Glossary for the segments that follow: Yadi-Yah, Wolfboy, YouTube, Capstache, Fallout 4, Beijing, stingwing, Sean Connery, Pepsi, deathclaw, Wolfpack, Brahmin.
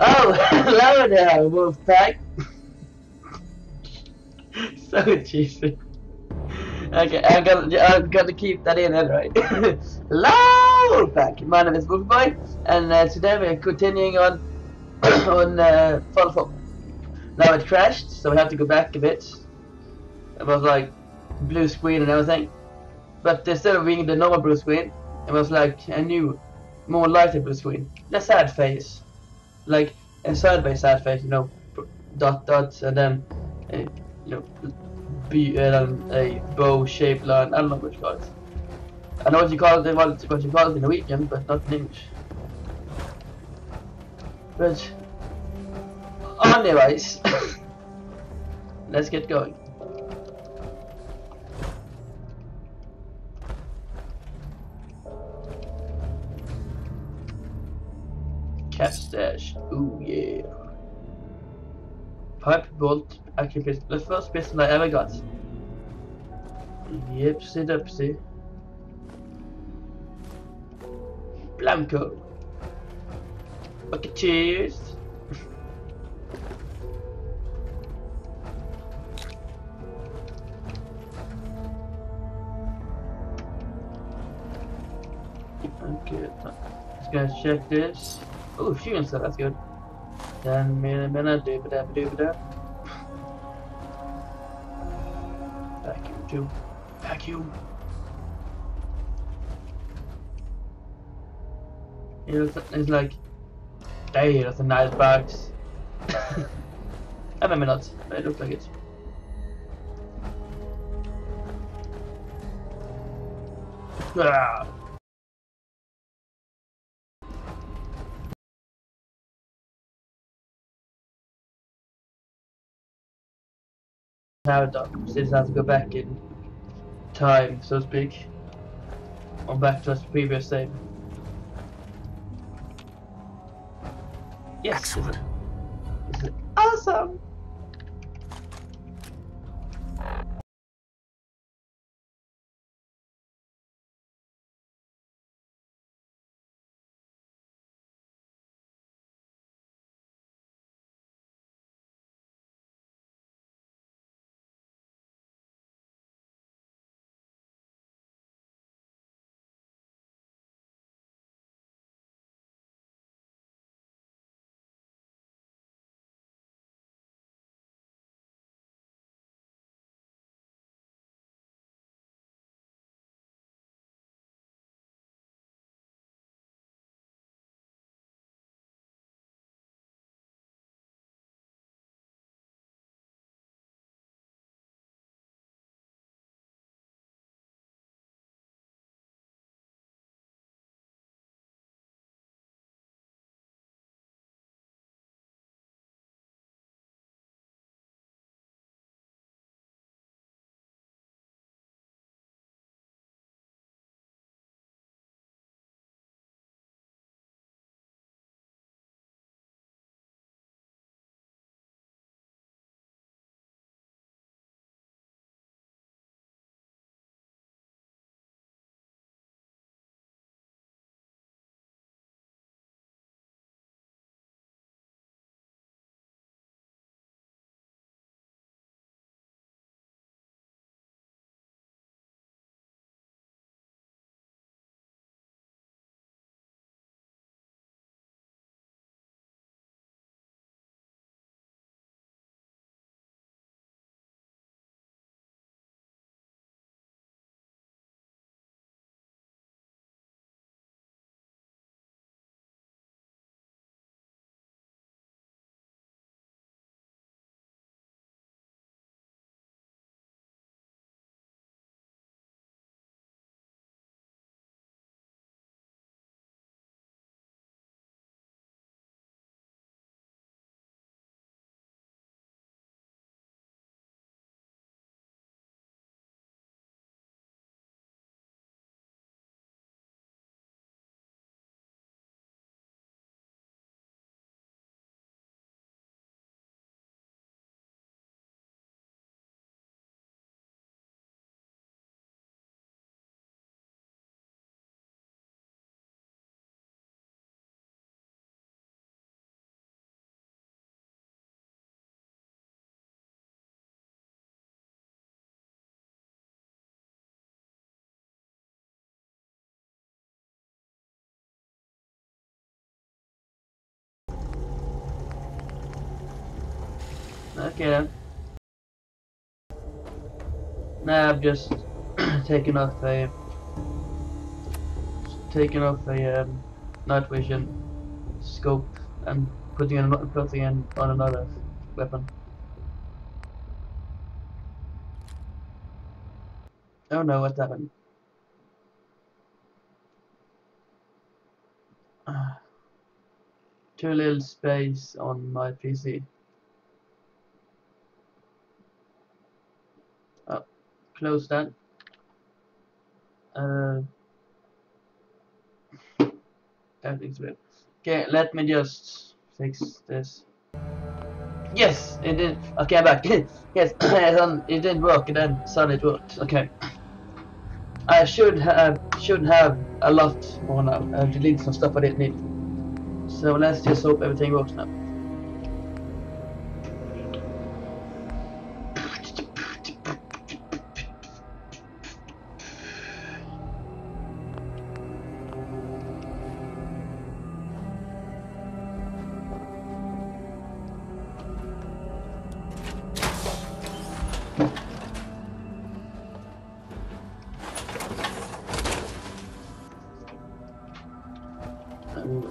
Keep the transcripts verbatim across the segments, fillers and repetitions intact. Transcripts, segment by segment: Oh, hello there, Wolfpack. So cheesy. Okay, I'm gonna, I'm gonna keep that in anyway. Hello, Wolfpack. My name is Wolfboy, and uh, today we're continuing on on uh, Fallout four. Now it crashed, so we have to go back a bit. It was like blue screen and everything, but instead of being the normal blue screen, it was like a new, more lighter blue screen. The sad face. Like a side by side face, you know, dot dots, and then uh, you know, be uh, a bow shaped line. I don't know what you call it. I know what you call it, what you call it in Norwegian, but not in English. But anyways, let's get going. Capstache, ooh yeah. Pipe, bolt, action pistol. The first pistol I ever got. Yipsy dipsy. Blanco. Okay, cheers. Okay, just gonna check this. Oh, shooting stuff, that's good. Then, minute, minute, do ba da ba do ba da. Vacuum, too. Vacuum! It's, it's like, hey, that's a nice box. I remember not, but it looks like it. Ah. Have done. Since I have to go back in time, so to speak, or back to the previous save. Yes. Excellent. This is awesome. Okay. Now I've just taken off the taken off the um, night vision scope and putting in putting in on another weapon. Oh no, what's happened? Uh, too little space on my P C. Oh, close that. Uh, everything's weird. Okay, let me just fix this. Yes, it did. Okay, I'm back. Yes, it didn't work, and then suddenly it worked. Okay. I should have should have a lot more now. I deleted some stuff I didn't need. So let's just hope everything works now.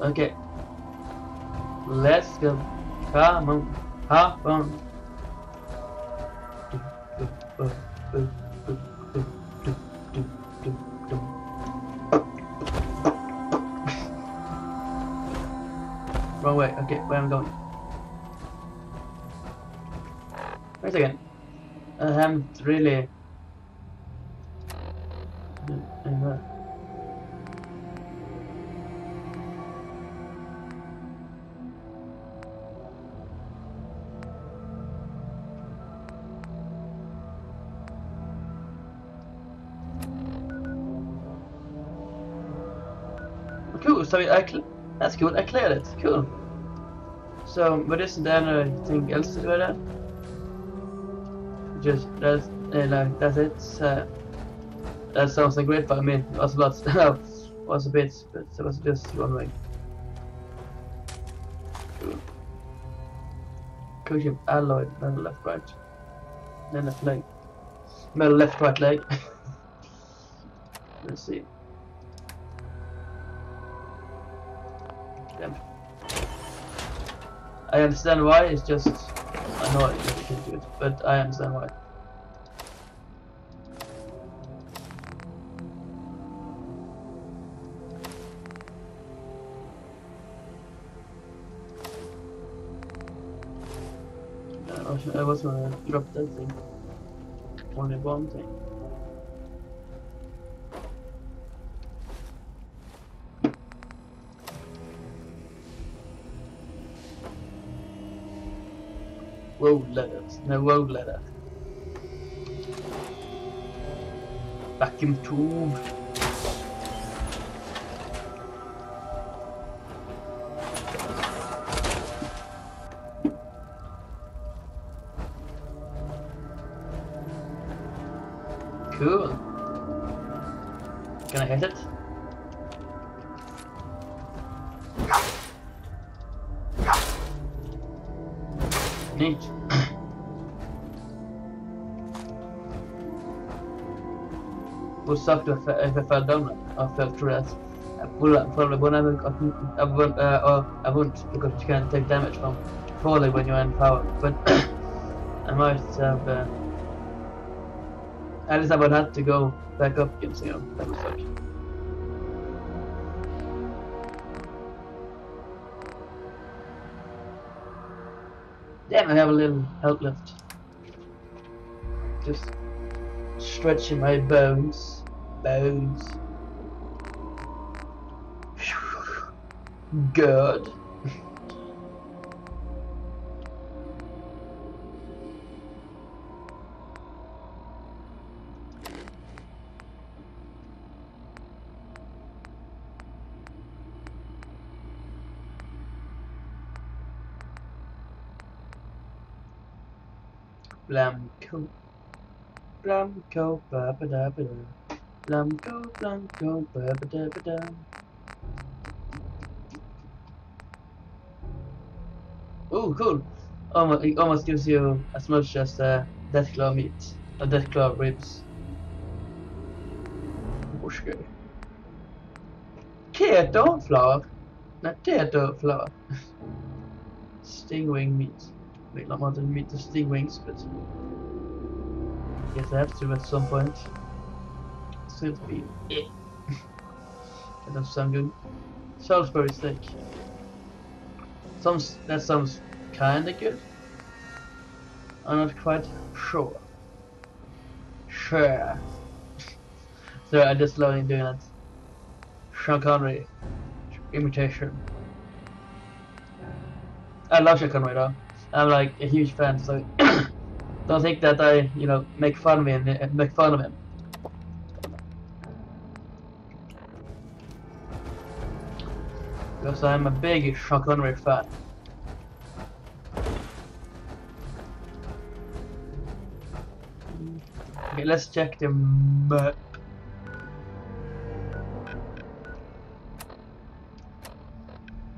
Okay, let's go. Come on, hop on. Wrong way. Okay, where am I going? Wait a second. I haven't really. Cool, so I cl that's cool, I cleared it, cool. So, but isn't there anything else to do with that? Just, that's, uh, like, that's it. Uh, that sounds like great, but I mean, it was a lot, it was a bit, but it was just one way. Cool. Cushion alloy, metal left, right. Then left leg. Metal left, right leg. Let's see. Damn. I understand why, it's just I know I can't do it, but I understand why. I was gonna drop that thing. Only one thing. Road letters, no road letter. Vacuum tube. Cool. Can I hit it? Neat. What's up if, if I fell down? I fell through that. I probably won't, I won't, uh, or I won't, because you can't take damage from falling when you're in power. But I might have. Uh, at least I would have to go back up again, so you know, that would suck. Damn, I have a little health left. Just stretching my bones. Bones. Good. Blanco, Blanco, Baba da ba da. Blanco, Blanco, Baba da ba da. Oh, cool. almost, it almost gives you as much as the deathclaw meat, or deathclaw ribs. Forskare. Keto flour, not keto flour. Stingwing meat. Wait, not more than meat to stingwings, but I guess I have to at some point. Should be it. That doesn't sound good. Salisbury steak. Some that sounds kinda good. I'm not quite sure. Sure. So I just love doing it. Sean Connery imitation. I love Sean Connery though. I'm like a huge fan, so don't think that I, you know, make fun of him and make fun of him. Because I'm a big Sean Connery fan. Okay, let's check the map.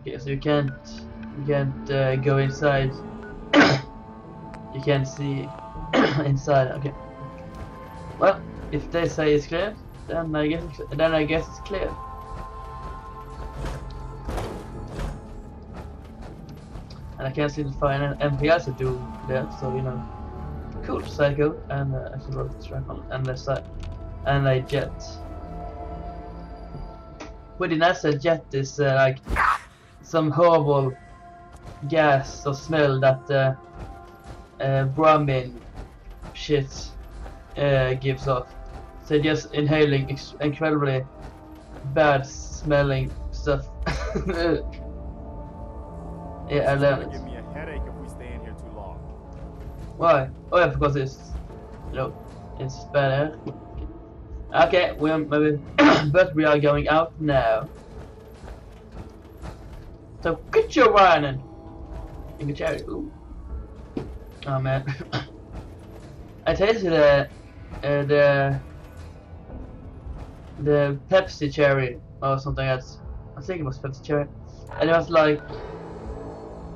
Okay, so you can't, you can't uh, go inside. You can't see inside. Okay. Well, if they say it's clear, then I guess then I guess it's clear. And I can't seem to find anything else to do there, so you know. Cool, cycle, and uh, I should roll this right on, and left side. And I jet. What did I say? Jet is uh, like some horrible gas or smell that uh, uh, Brahmin shit uh, gives off. So just inhaling ex incredibly bad smelling stuff. Yeah, I learned it. Give me a headache if we stay in here too long. Why? Oh yeah, because it's, you know, it's better. Okay, we're maybe, but we are going out now. So get your whining. You can carry. Ooh. Oh man. I tasted the, uh, uh, the, the Pepsi cherry or something else. I think it was Pepsi cherry, and it was like.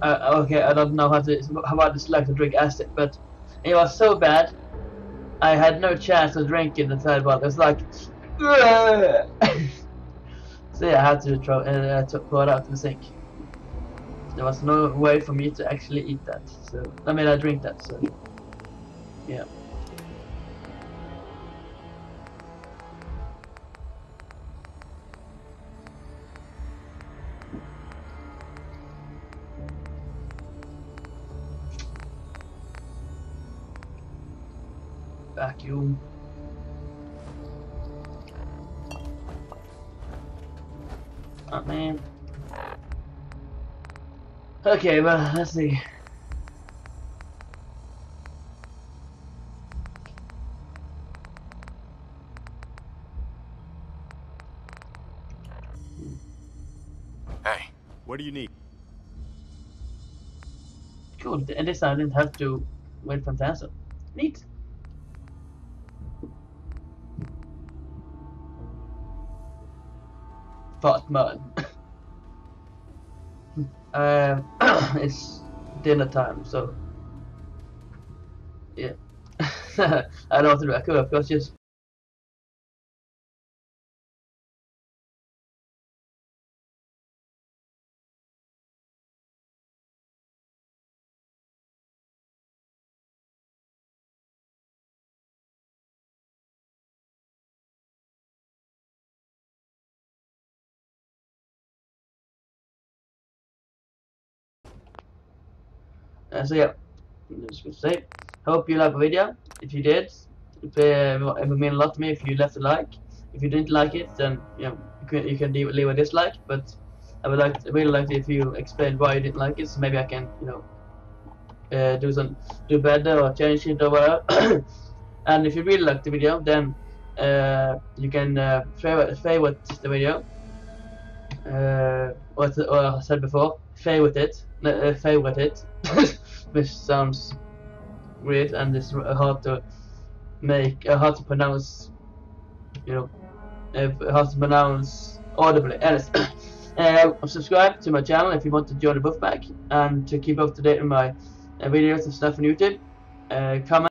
Uh, okay, I don't know how to how I dislike to drink acid, but it was so bad I had no chance of drinking the third bottle. It was like so yeah, I had to throw uh, to pour it out in the sink. There was no way for me to actually eat that, so I mean I drink that, so yeah. Vacuum. Oh man. Okay, well, let's see. Hey, what do you need? Cool, and this time I didn't have to wait for the answer. Neat. Fat man. uh, it's dinner time, so yeah. I don't want to do that. Cool, of course, just Uh, so yeah, that's good to say. Hope you liked the video. If you did, it would mean a lot to me if you left a like. If you didn't like it, then you know you can, you can leave a dislike. But I would like to, really like it if you explained why you didn't like it. So maybe I can you know uh, do some do better or change it or whatever. And if you really liked the video, then uh, you can uh, favorite favorite the video. Uh, what, what I said before, favorite it, uh, favorite it. Which sounds weird and it's hard to make, uh, hard to pronounce, you know, uh, hard to pronounce audibly. Anyways, uh, subscribe to my channel if you want to join the Wolfpack and to keep up to date with my I videos and stuff on YouTube. Uh, comment.